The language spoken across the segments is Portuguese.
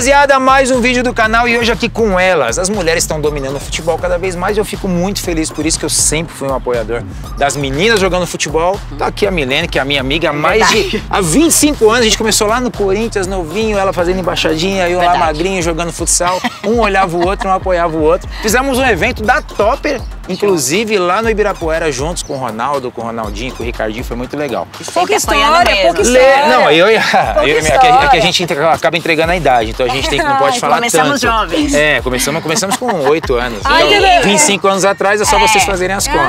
rapaziada, mais um vídeo do canal e hoje aqui com elas. As mulheres estão dominando o futebol cada vez mais e eu fico muito feliz por isso, que eu sempre fui um apoiador das meninas jogando futebol. Tá aqui a Milene, que é a minha amiga há há 25 anos. A gente começou lá no Corinthians, novinho, ela fazendo embaixadinha, eu lá magrinho, jogando futsal. Um olhava o outro, um apoiava o outro. Fizemos um evento da Topper, inclusive lá no Ibirapuera, juntos com o Ronaldo, com o Ronaldinho, com o Ricardinho, foi muito legal. Pouca história, pouca história. Não, é que a gente acaba entregando a idade, então a gente não pode falar começamos tanto. Jovens. É, começamos com 8 anos. Ai, então, 25 anos atrás, é só vocês fazerem as contas.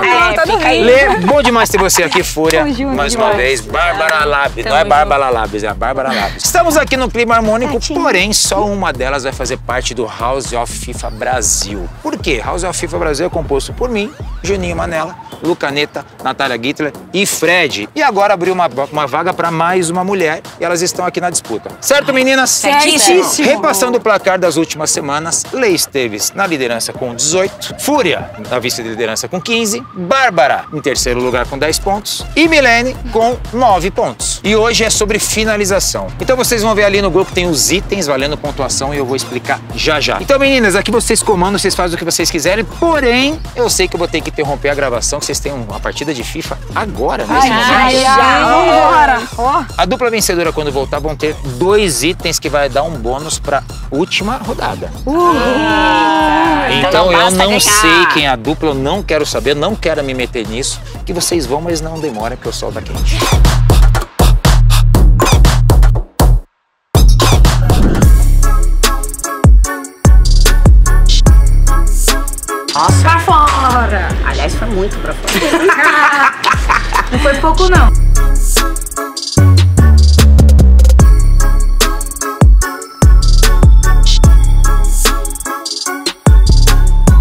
Lê, bom demais ter você aqui, Furia, mais uma vez. Barbara Labres, não é Barbara Labres, é a Barbara Labres. Estamos aqui no clima harmônico, porém, só uma delas vai fazer parte do House of FIFA Brasil. Por quê? House of FIFA Brasil é composto por mim, Juninho Manela, Lu Caneta, Natália Gittler e Fred. E agora abriu uma vaga para mais uma mulher e elas estão aqui na disputa. Certo, meninas? Certíssimo. Repassando o placar das últimas semanas, Letícia Esteves na liderança com 18, Furia na vice-liderança com 15, Bárbara em terceiro lugar com 10 pontos e Milene com 9 pontos. E hoje é sobre finalização. Então vocês vão ver ali no grupo tem os itens valendo pontuação e eu vou explicar já já. Então, meninas, aqui vocês comandam, vocês fazem o que vocês quiserem, porém, eu sei que eu vou ter que interromper a gravação, que vocês têm uma partida de FIFA agora, nesse momento. A dupla vencedora, quando voltar, vão ter 2 itens que vai dar um bônus pra última rodada. Então eu não sei quem é a dupla, eu não quero saber, não quero me meter nisso, que vocês vão, mas não demora, porque o sol tá quente. Nossa, pra fora! Aliás, foi muito pra fora. Não foi pouco, não.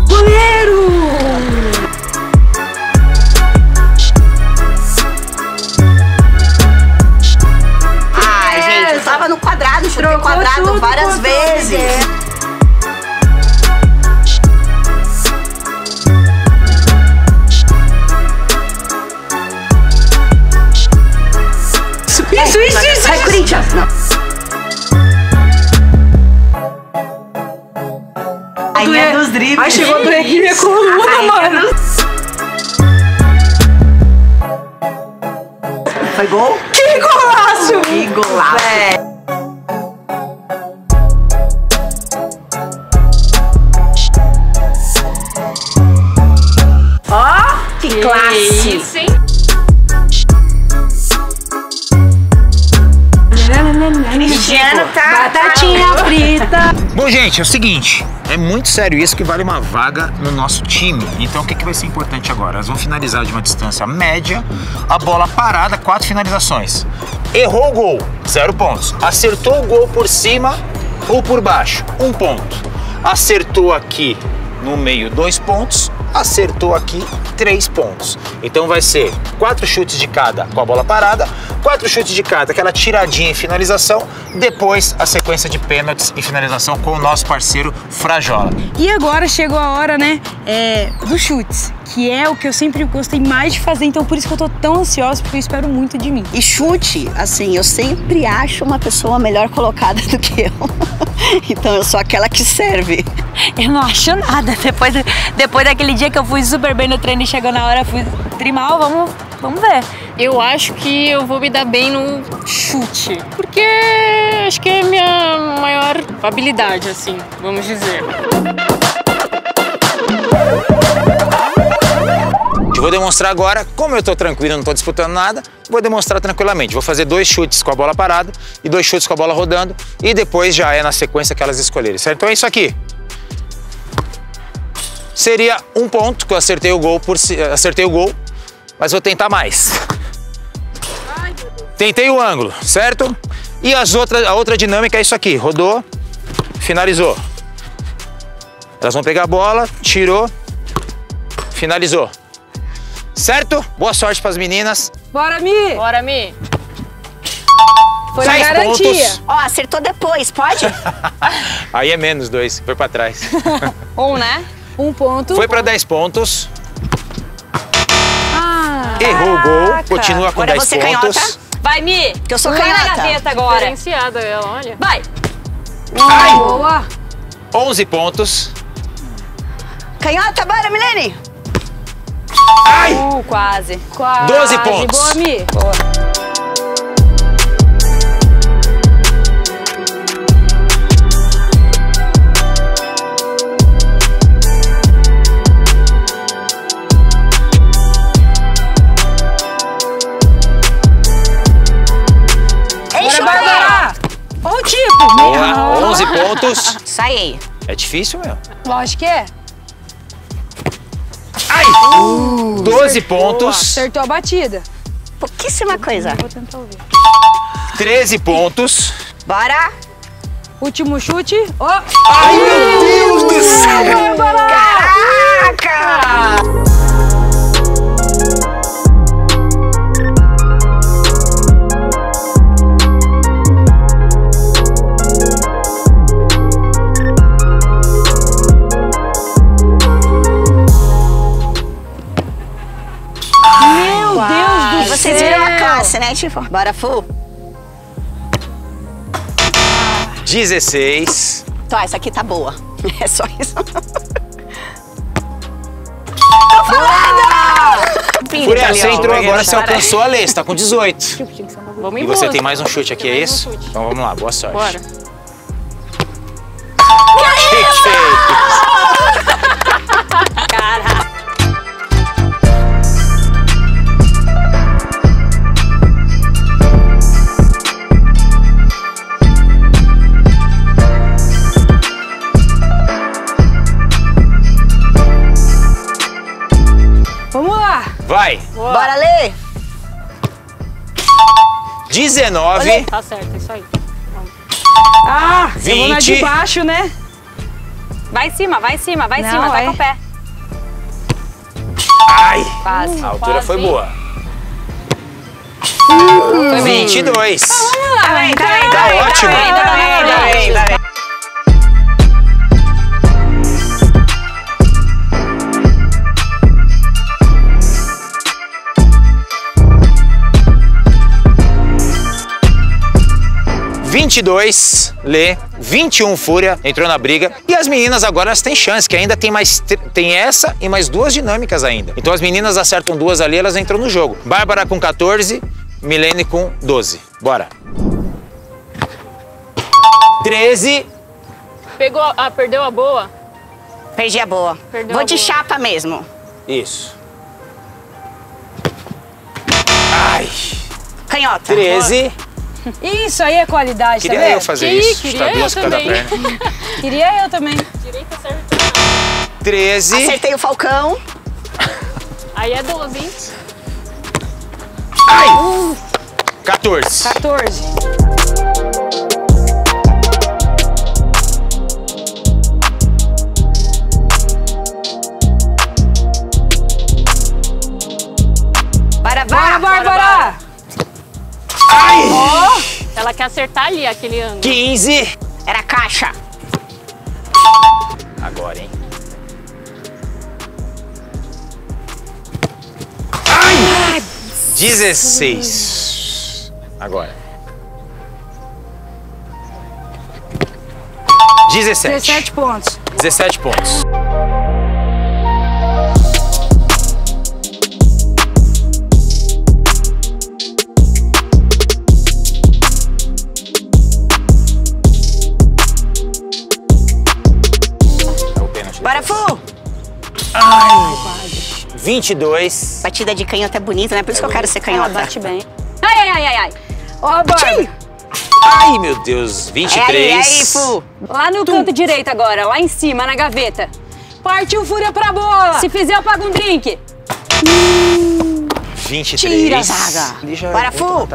Goleiro! Ai, gente, eu tava no quadrado, chutei quadrado várias vezes. Isso. Vai, Corinthians! Não. Aí é dos dribles. Ai, chegou a doer aqui minha coluna, mano. Foi gol? Que golaço! Que golaço! Véio. Ó, que classe! Isso, hein? Batatinha frita. Bom, gente, é o seguinte, é muito sério isso, que vale uma vaga no nosso time. Então o que vai ser importante agora? Elas vão finalizar de uma distância média, a bola parada, 4 finalizações. Errou o gol, 0 pontos. Acertou o gol por cima ou por baixo, 1 ponto. Acertou aqui no meio, 2 pontos. Acertou aqui, 3 pontos. Então vai ser 4 chutes de cada com a bola parada, 4 chutes de cada, aquela tiradinha e finalização, depois a sequência de pênaltis e finalização com o nosso parceiro Frajola. E agora chegou a hora, né, dos chutes, que é o que eu sempre gostei mais de fazer, então por isso que eu tô tão ansiosa, porque eu espero muito de mim. E chute, assim, eu sempre acho uma pessoa melhor colocada do que eu. Então eu sou aquela que serve. Eu não acho nada. Depois daquele dia que eu fui super bem no treino e chegou na hora, fui trimal, vamos ver. Eu acho que eu vou me dar bem no chute, porque acho que é a minha maior habilidade, assim, vamos dizer. Vou demonstrar agora, como eu tô tranquilo, não tô disputando nada, vou demonstrar tranquilamente. Vou fazer 2 chutes com a bola parada e 2 chutes com a bola rodando e depois já é na sequência que elas escolherem, certo? Então é isso aqui. Seria 1 ponto, que eu acertei o gol, mas vou tentar mais. Tentei o ângulo, certo? E a outra dinâmica é isso aqui, rodou, finalizou. Elas vão pegar a bola, tirou, finalizou. Certo? Boa sorte pras meninas. Bora, Mi! Bora, Mi! Foi na garantia. Ó, acertou depois, pode? Aí é menos 2, foi pra trás. 1, né? 1 ponto. Foi pra 10 pontos. Ah, errou o gol, continua com 10 pontos. Canhota. Vai, Mi! Que eu sou canhota. Vai na gaveta agora. Diferenciada ela, olha. Vai! Ai! Boa! 11 pontos. Canhota, bora, Milene! Ai! Quase. 12 pontos. Boa, Mi. Boa. Enche o Bárbara! Um tipo. Boa, 11 pontos. Saí. É difícil, meu? Lógico que é. Ai! 12 pontos. Acertou a batida. Pouquíssima coisa. Vou tentar ouvir. 13 pontos. Bora! Último chute. Oh. Ai, meu Deus do céu! Caraca! Vocês viram a classe, né? Tipo, bora full. 16. Tô, essa aqui tá boa. É só isso. Tô falando! Furia, você entrou agora, você alcançou a Lê, você tá com 18. E você tem mais um chute aqui, é isso? Então vamos lá, boa sorte. Bora. Caraca. Vai! Boa. Bora, Lê! 19. Olê. Tá certo, é isso aí. Vamos. Ah, 20. Eu vou na de baixo, né? Vai em cima, vai em cima, vai em cima, vai com o pé. Ai! Quase. A altura quase. Foi boa. 22. Vamos lá, tá ótimo. Tá bem. Lê, 21 Fúria, entrou na briga. E as meninas agora elas têm chance, que ainda tem mais, tem essa e mais duas dinâmicas ainda. Então as meninas acertam duas ali, elas entram no jogo. Bárbara com 14, Milene com 12. Bora. 13. Pegou, perdeu a boa? Perdi a boa. Perdeu. Vou de boa. Chapa mesmo. Isso. Ai. Canhota. 13. Boa. Isso aí é qualidade, queria eu fazer isso. Queria eu também. Direita acertou. 13. Acertei o Falcão. Aí é 12, hein? Ai! 14. Bora! Ai! Oh, ela quer acertar ali aquele ângulo. 15. Era caixa. Agora, hein? Ai! 16. Agora. 17. 17 pontos. 17 pontos. Bora, Fu! Ai, 22. Batida de canhota é bonita, né? Por isso que eu quero ser canhota. Ela bate bem. Ai. Ó, bora. Ai, meu Deus. 23. É aí, Fu. Lá no canto direito agora, lá em cima, na gaveta. Partiu Fúria pra bola. Se fizer, eu pago um drink. 23. Tira, zaga. Bora, Fu.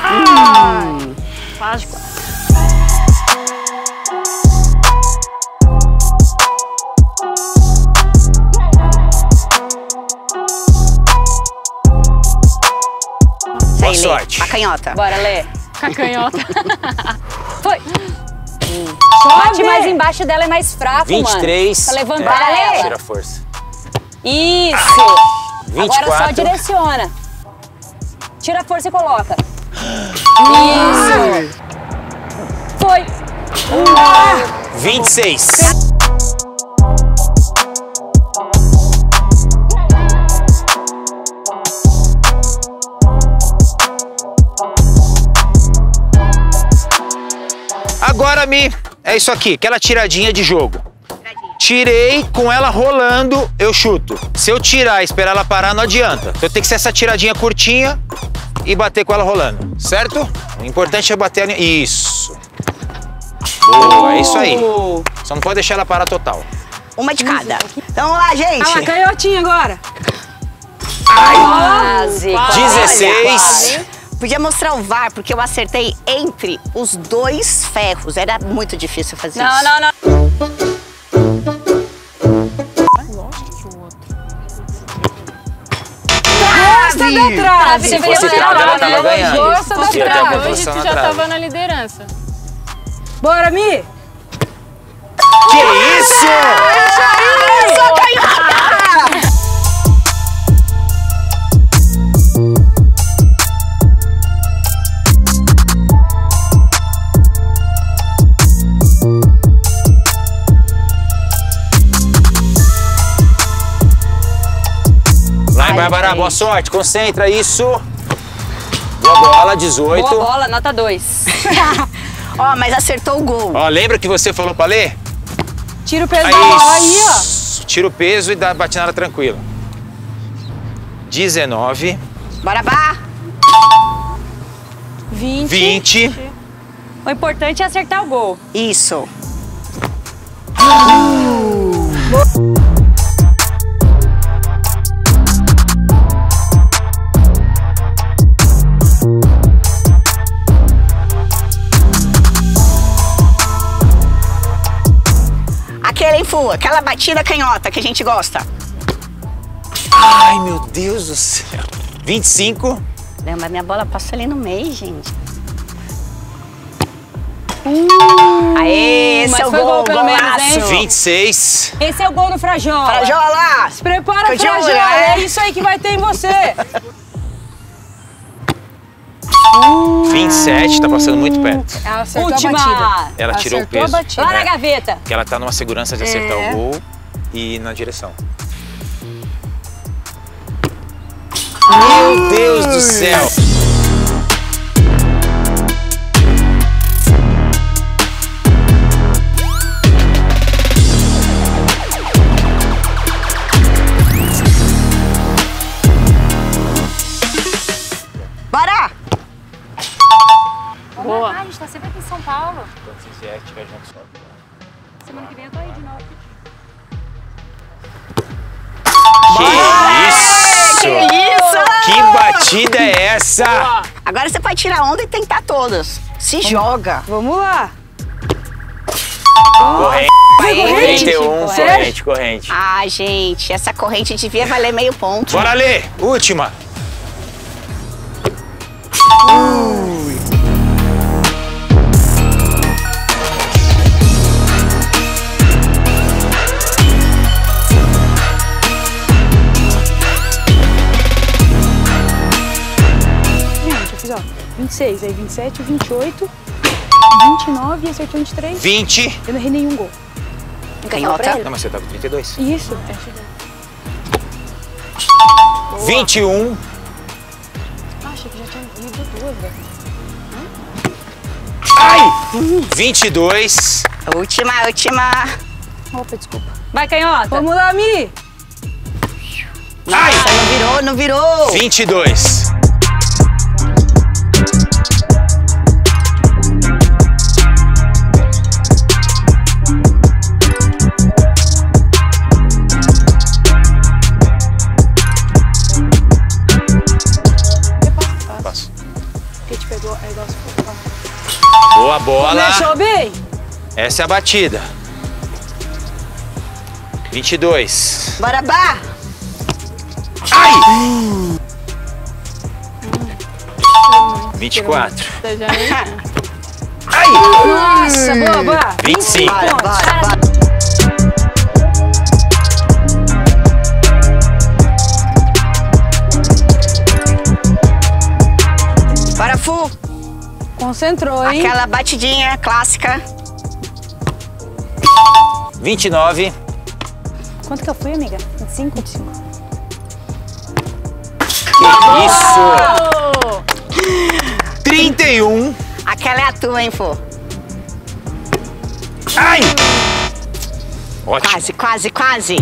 Ai. Quase. Boa sorte. A canhota. Bora, Lê. A canhota. Foi. Bate mais embaixo dela, é mais fraco, 23. Mano. 23. Bora, Lê. Tira a força. Isso. Ai. 24. Agora só direciona. Tira a força e coloca. Isso. Foi. 26. Agora, Mi, é isso aqui, aquela tiradinha de jogo. Tirei, com ela rolando, eu chuto. Se eu tirar e esperar ela parar, não adianta. Então tem que ser essa tiradinha curtinha e bater com ela rolando, certo? O importante é bater... Isso. Boa, é isso aí. Só não pode deixar ela parar total. Uma de cada. Então vamos lá, gente. Ah, canhotinha agora. Ai, quase. 16. Quase. Podia mostrar o VAR, porque eu acertei entre os dois ferros. Era muito difícil fazer isso. Não, não, não. Lógico que o outro. Força da trave! Se fosse trave, ela tava ganhando. Força da trave. Hoje tu já tava na liderança. Bora, Mi! Que isso? Isso aí! Bárbara, boa sorte, concentra, isso. Boa bola, 18. Boa bola, nota 2. Ó, mas acertou o gol. Ó, lembra que você falou pra Lê? Tira o peso aí, da bola aí, ó. Tira o peso e dá a batinada tranquila. 19. Bora, Bá. 20. O importante é acertar o gol. Isso. Aquela batida canhota que a gente gosta. Ai, meu Deus do céu. 25. Lembra, minha bola passou ali no meio, gente. Aê, esse é o gol, pelo menos, hein? 26. Esse é o gol do Frajola. Frajola! Se prepara, Frajola. É isso aí que vai ter em você. 27, tá passando muito perto. Ela acertou a batida. Ela tirou o peso. Lá na gaveta. Porque ela tá numa segurança de acertar o gol e ir na direção. Meu Deus do céu! A gente tá sempre aqui em São Paulo. Quando vocês vierem, tiver junto, sobe. Semana que vem eu tô aí de novo. Que isso! Que batida é essa? Agora você pode tirar onda e tentar todas. Se joga. Vamos lá. Corrente. Corrente. Ah, gente, essa corrente devia valer meio ponto. Bora, Lê. Última. Ó, 26, aí 27, 28, 29 e acertou 23. 20. Eu não errei nenhum gol. Canhota. Não, mas você tá com 32. Isso. Boa. 21. Acho que já tinha ido duas, velho. Ai! 22. Última. Opa, desculpa. Vai, canhota. Vamos lá, Mi. Nossa, ai! Não virou. 22. Boa bola. Começou bem. Essa é a batida. 22. Bora, Bá. Ai! 24. Ai! Nossa, boa, Bá. 25. Bora. Bora, Fu. Concentrou, hein? Aquela batidinha clássica. 29. Quanto que eu fui, amiga? 25? 25. Que isso! 31. Aquela é a tua, hein, pô? Ai! Ótimo. Quase, quase, quase.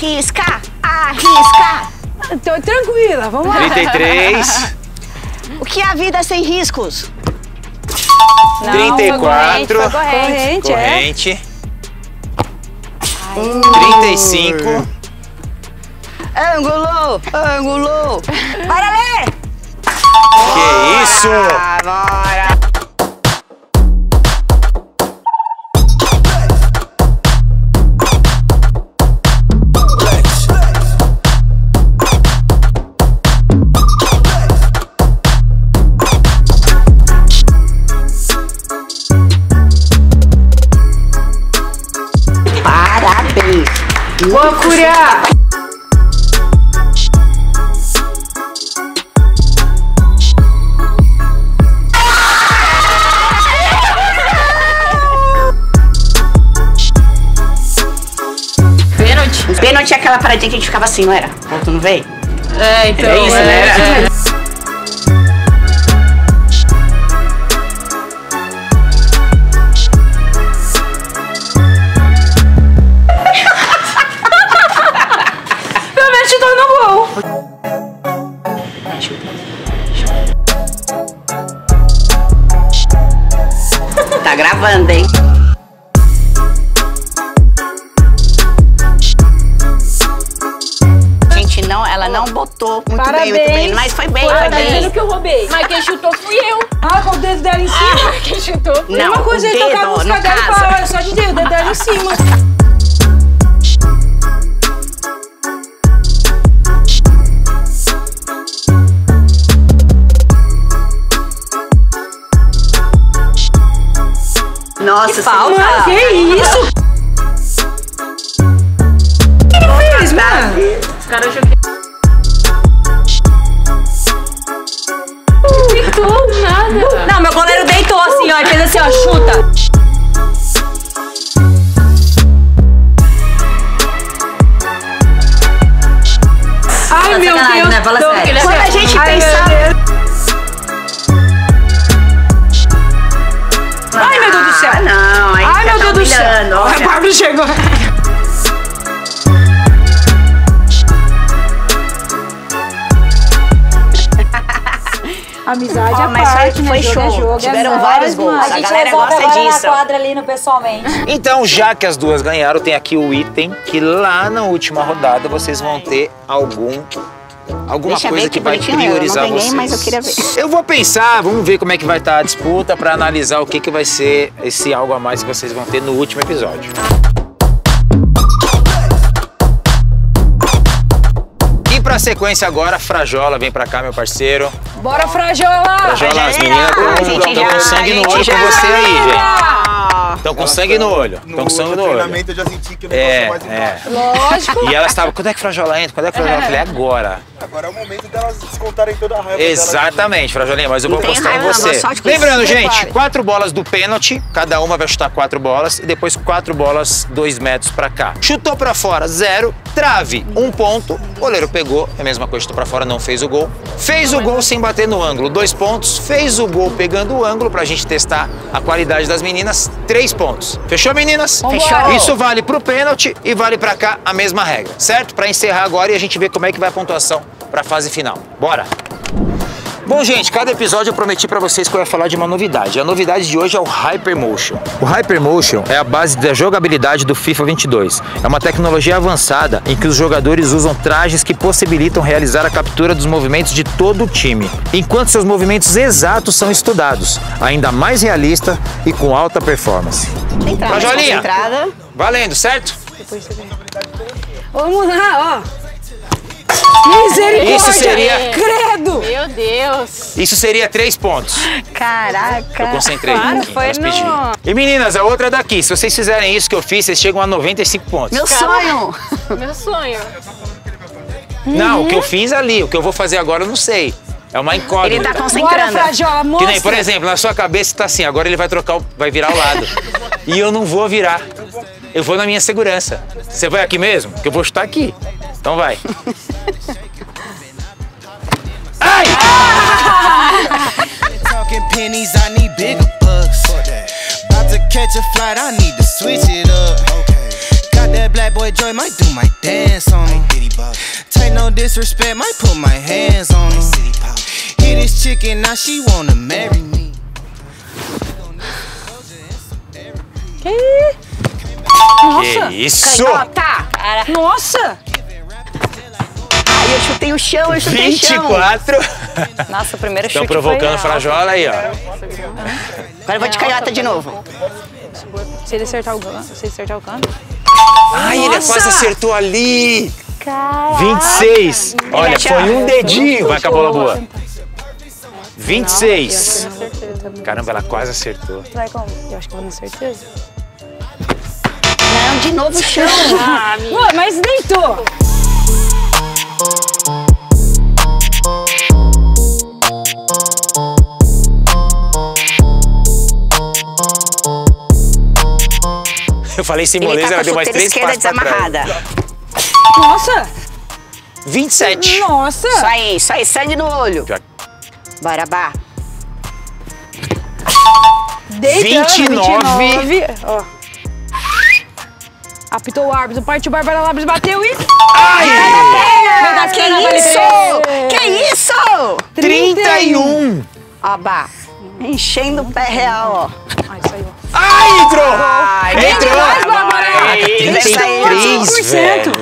Arrisca, arrisca. Tô tranquila, vamos lá. 33. O que é a vida sem riscos? Não, 34. Foi corrente. Corrente. É. 35. Ângulo, ângulo. Bora, Lê! Que isso? Bora! Loucura! Pênalti? O pênalti é aquela paradinha que a gente ficava assim, não era? Ou tu não veio? É, então. É isso, né? É. Tá gravando, hein? Gente, não, ela não botou muito bem, mas foi bem. Tá dizendo que eu roubei. Mas quem chutou fui eu. Ah, com o dedo dela em cima. Ah, quem chutou? Não, uma coisa, ele tocava a música dela e falava, só de dedo, o dedo dela em cima. Nossa, que falta! Mano, que isso? O que ele fez, mano? Os caras jogaram. Deitou, nada. Não, meu goleiro deitou assim, ó. Fez assim, ó, chuta. Ai, meu Deus. Né? Fala sério. Quando a gente pensava... Ai, meu Deus do céu! Não, aí ai, meu Deus do céu! A Barbara chegou! Amizade oh, à mas parte, foi show. É jogo, tiveram é vários gols. A galera gosta disso. Na quadra ali no pessoalmente. Então, já que as duas ganharam, tem aqui o item que lá na última rodada vocês vão ter alguma deixa coisa que vai priorizar eu não ganhei, vocês. Mas eu queria ver. Eu vou pensar, vamos ver como é que vai estar a disputa para analisar o que, que vai ser esse algo a mais que vocês vão ter no último episódio. E para a sequência agora, Frajola, vem para cá, meu parceiro. Bora, Frajola! Frajola, as meninas estão com sangue no olho com você aí, gente. Estão com sangue no olho. Estão com sangue no olho. No treinamento eu já senti que eu não posso mais entrar. Lógico. E elas estavam, quando é que Frajola entra? Quando é que Frajola entra? Eu falei, agora. Agora é o momento delas descontarem toda a raiva. Exatamente, Frajolinha, mas eu vou apostar em você. Lembrando, gente, 4 bolas do pênalti, cada uma vai chutar 4 bolas, e depois 4 bolas, 2 metros pra cá. Chutou pra fora, 0, trave, 1 ponto, goleiro pegou, é a mesma coisa, chutou pra fora, não fez o gol. Fez o gol sem bater no ângulo, 2 pontos, fez o gol pegando o ângulo pra gente testar a qualidade das meninas, 3 pontos. Fechou, meninas? Fechou. Isso vale pro pênalti e vale pra cá a mesma regra, certo? Pra encerrar agora e a gente ver como é que vai a pontuação pra fase final. Bora! Bom, gente, cada episódio eu prometi pra vocês que eu ia falar de uma novidade. A novidade de hoje é o Hypermotion. O Hypermotion é a base da jogabilidade do FIFA 22. É uma tecnologia avançada em que os jogadores usam trajes que possibilitam realizar a captura dos movimentos de todo o time, enquanto seus movimentos exatos são estudados, ainda mais realista e com alta performance. Entrada, Jolinha, valendo, certo? Vamos lá, ó. Misericórdia! Isso seria... Credo! Meu Deus! Isso seria 3 pontos. Caraca! Eu concentrei. Claro, foi no... E meninas, a outra é daqui. Se vocês fizerem isso que eu fiz, vocês chegam a 95 pontos. Meu sonho! Meu sonho! Não, o que eu fiz ali, o que eu vou fazer agora eu não sei. É uma incógnita. Ele tá concentrando. Bora, Frajola, que nem, por exemplo, na sua cabeça tá assim, agora ele vai trocar, vai virar o lado. E eu não vou virar. Eu vou na minha segurança. Você vai aqui mesmo? Que eu vou chutar aqui. Então vai. Ai! Ah! Que? Nossa! Que isso? Canhota! Nossa! Aí eu chutei o chão, eu chutei o chão. 24! Nossa, o primeiro chute. Estão provocando a Frajola aí, ó. Agora eu vou de canhota de novo. Se ele acertar o canto, se ele acertar o canto. Ai, ele quase acertou ali! Caraca. 26! Olha, foi um dedinho. Vai com a bola boa. 26! Caramba, ela quase acertou. Vai como? Eu acho que eu não acertei. De novo o chão. Ah, ué, mas deitou. Eu falei sem moleza, ela deu mais 3 passos pra trás. Nossa. 27. Nossa. Isso aí, sangue no olho. Barabá. 29. Ó. Apitou o árbitro, partiu Barbara Labres, bateu e... Ai! Ai! Que isso? Que isso? 31! Ó, Bá, enchendo o pé real, ó. Ai, saiu. Ai, entrou! Ai, entrou! Mais, Barbara! 33, velho!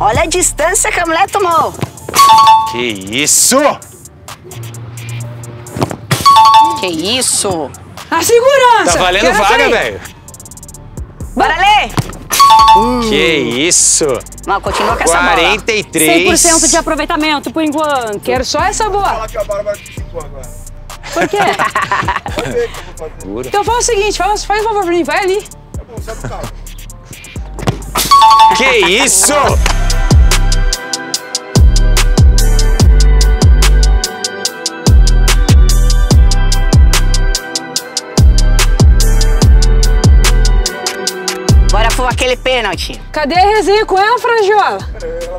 Olha a distância que a mulher tomou. Que isso? Que isso? A segurança. Tá valendo vaga, velho. Bora, Lê. Que isso. Não, continua com essa bola. 43. 100% de aproveitamento por enquanto. Quero só essa bola. Fala que a Bárbara te xingou agora. Por quê? Então fala o seguinte, faz o favor pra mim, vai ali. Tá bom, sai do carro. Que isso? Bora for aquele pênalti. Cadê a resenha com ela, Frajola? Ela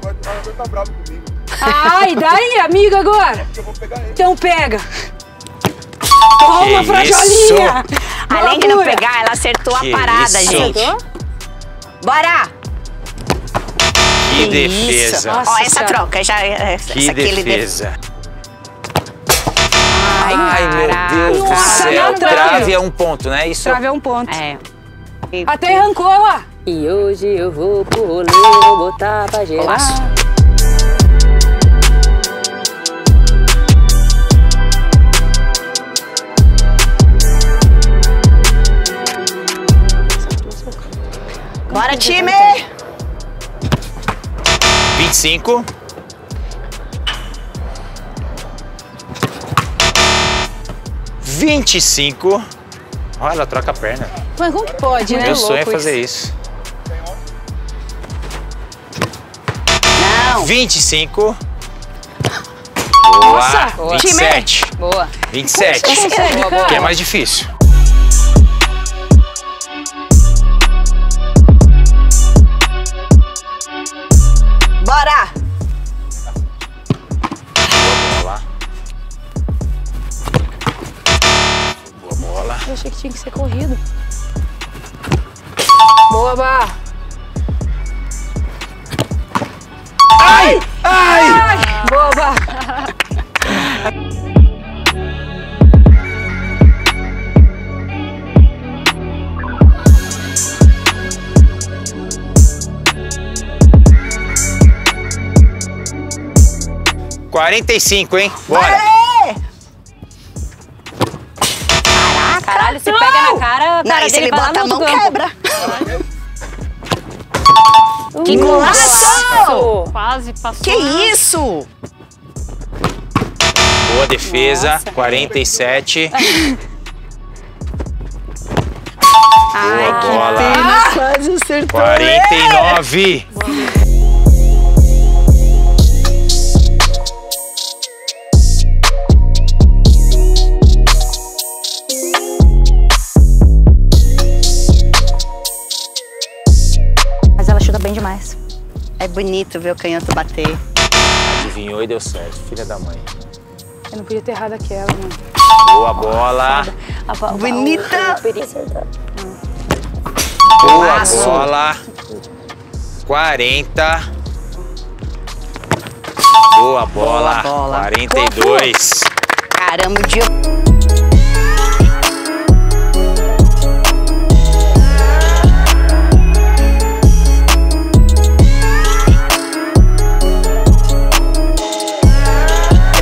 vai estar brava comigo. Ah, e daí, amiga, agora? Eu vou pegar ele. Então pega. Toma, Frajolinha. Além de não pegar, ela acertou a parada, gente. Bora! Que defesa! Nossa, ó, essa troca já. Que defesa! Ai, meu Deus do céu! Trave é 1 ponto, né? Isso? Trave é 1 ponto. É. Até arrancou lá! E hoje eu vou pro rolê, vou botar pra gerar. Golaço. Bora, time! 25. Olha, ela troca a perna. Mas como que pode, né? Meu sonho é fazer isso. Não. 25. Nossa, boa. 27. Boa. 27. Que é mais difícil. Bora! Boa bola. Eu achei que tinha que ser corrido. Boa, Bá! Ai! Ai! Ai! Boa, Bá! 45, hein? Bora! Caralho, se pega na cara, cara, se ele bota a mão, quebra. Que golaço! Quase passou. Que isso? Boa defesa. Nossa, 47. Ai, boa bola. Quase acertou. 49. Boa. Bem demais. É bonito ver o canhoto bater. Adivinhou e deu certo, filha da mãe. Eu não podia ter errado aquela, mano. Boa bola. Nossa, bonita. Boa bola. 40. Boa bola. 42. Caramba, o dia...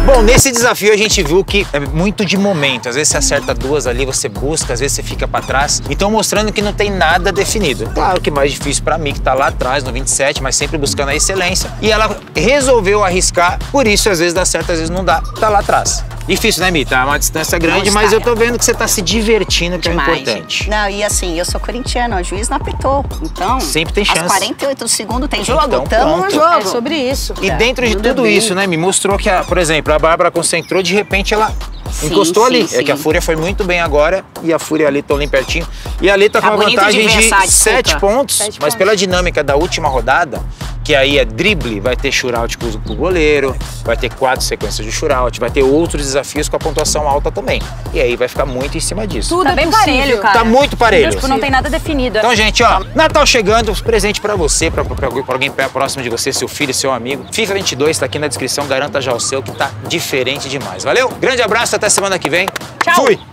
Bom, nesse desafio a gente viu que é muito de momento. Às vezes você acerta duas ali, você busca, às vezes você fica pra trás. Então mostrando que não tem nada definido. Claro que mais difícil pra mim, que tá lá atrás, no 27, mas sempre buscando a excelência. E ela resolveu arriscar, por isso às vezes dá certo, às vezes não dá. Tá lá atrás. Difícil, né, Mi? Tá uma distância grande, mas eu tô vendo que você tá se divertindo, que demais, é importante. Não, e assim, eu sou corintiana, o juiz não apitou. Então, sempre tem chance. Aos 48 do segundo tem jogo, então, tamo no jogo. É sobre isso. E dentro de tudo isso, né, me mostrou que, por exemplo, a Bárbara concentrou, de repente ela encostou ali. É que a Fúria foi muito bem agora e a Fúria ali tão ali pertinho. E ali tá com uma vantagem de 7 pontos, mas pela dinâmica da última rodada, que aí é drible, vai ter shootout com o goleiro, vai ter 4 sequências de shootout, vai ter outros desafios com a pontuação alta também. E aí vai ficar muito em cima disso. Tudo tá bem parelho, cara. Tá muito parelho. Tipo, não tem nada definido. Então, gente, ó, Natal chegando, presente pra você, pra alguém próximo de você, seu filho, seu amigo. FIFA 22 tá aqui na descrição, garanta já o seu, que tá diferente demais. Valeu? Grande abraço, até semana que vem. Tchau. Fui!